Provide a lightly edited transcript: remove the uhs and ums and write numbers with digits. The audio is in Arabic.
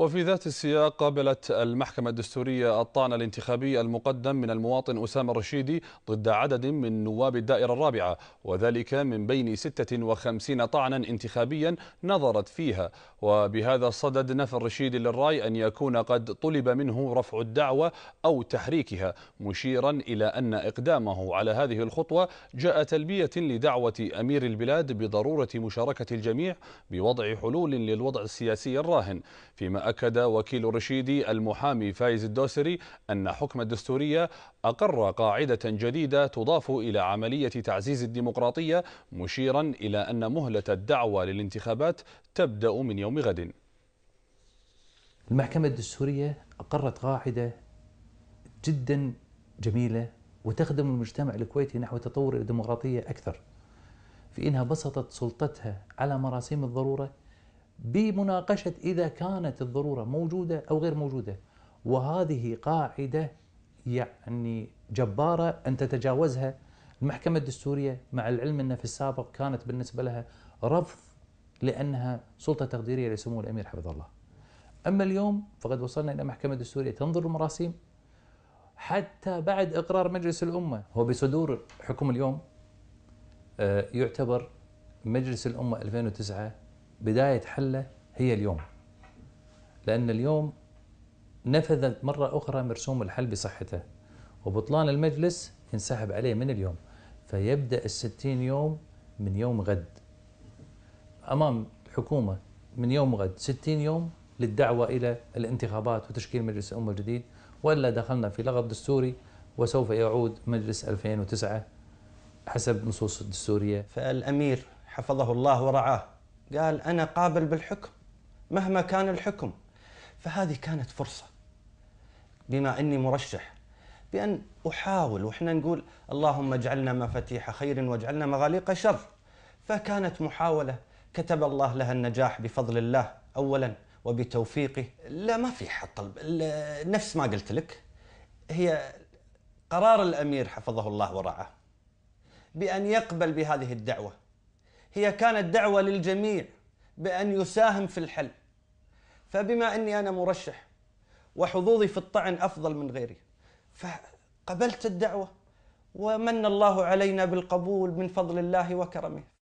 وفي ذات السياق قابلت المحكمة الدستورية الطعن الانتخابي المقدم من المواطن أسامة الرشيدي ضد عدد من نواب الدائرة الرابعة، وذلك من بين 56 طعنا انتخابيا نظرت فيها. وبهذا الصدد نفى الرشيدي للرأي أن يكون قد طلب منه رفع الدعوة أو تحريكها، مشيرا إلى أن إقدامه على هذه الخطوة جاء تلبية لدعوة أمير البلاد بضرورة مشاركة الجميع بوضع حلول للوضع السياسي الراهن، فيما أكد وكيل الرشيدي المحامي فايز الدوسري أن حكم الدستورية أقر قاعدة جديدة تضاف إلى عملية تعزيز الديمقراطية، مشيرا إلى أن مهلة الدعوة للانتخابات تبدأ من يوم غد. المحكمة الدستورية أقرت قاعدة جدا جميلة وتخدم المجتمع الكويتي نحو تطور الديمقراطية أكثر، في إنها بسطت سلطتها على مراسيم الضرورة بمناقشة إذا كانت الضرورة موجودة أو غير موجودة، وهذه قاعدة يعني جبارة أن تتجاوزها المحكمة الدستورية، مع العلم أن في السابق كانت بالنسبة لها رفض لأنها سلطة تقديرية لسمو الأمير حفظه الله. أما اليوم فقد وصلنا إلى محكمة دستورية تنظر المراسيم حتى بعد إقرار مجلس الأمة. هو بصدور حكم اليوم يعتبر مجلس الأمة 2009 بداية حلة هي اليوم، لأن اليوم نفذت مرة أخرى مرسوم الحل بصحته، وبطلان المجلس ينسحب عليه من اليوم، فيبدأ 60 يوم من يوم غد أمام الحكومة، من يوم غد 60 يوم للدعوة إلى الانتخابات وتشكيل مجلس الأمة الجديد، وإلا دخلنا في لغط دستوري وسوف يعود مجلس 2009 حسب نصوص الدستورية. فالأمير حفظه الله ورعاه قال أنا قابل بالحكم مهما كان الحكم، فهذه كانت فرصة بما أني مرشح بأن أحاول، وإحنا نقول اللهم اجعلنا مفاتيح خير واجعلنا مغاليق شر، فكانت محاولة كتب الله لها النجاح بفضل الله أولا وبتوفيقه. لا ما في حد طلب، نفس ما قلت لك هي قرار الأمير حفظه الله ورعاه بأن يقبل بهذه الدعوة، هي كانت دعوة للجميع بأن يساهم في الحل، فبما أني أنا مرشح وحظوظي في الطعن أفضل من غيري فقبلت الدعوة، ومن الله علينا بالقبول من فضل الله وكرمه.